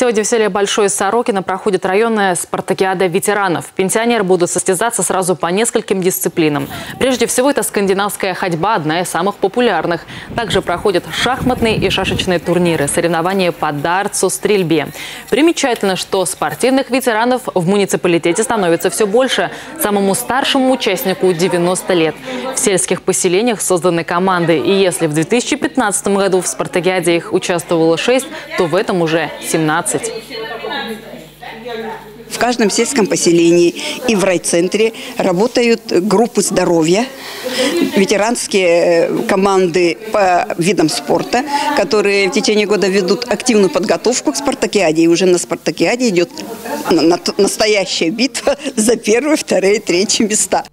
Сегодня в селе Большое Сорокино проходит районная спартакиада ветеранов. Пенсионеры будут состязаться сразу по нескольким дисциплинам. Прежде всего, это скандинавская ходьба, одна из самых популярных. Также проходят шахматные и шашечные турниры, соревнования по дартсу, стрельбе. Примечательно, что спортивных ветеранов в муниципалитете становится все больше. Самому старшему участнику 90 лет. В сельских поселениях созданы команды. И если в 2015 году в спартакиаде их участвовало 6, то в этом уже 17. В каждом сельском поселении и в райцентре работают группы здоровья, ветеранские команды по видам спорта, которые в течение года ведут активную подготовку к спартакиаде. И уже на спартакиаде идет настоящая битва за первые, вторые, третьи места.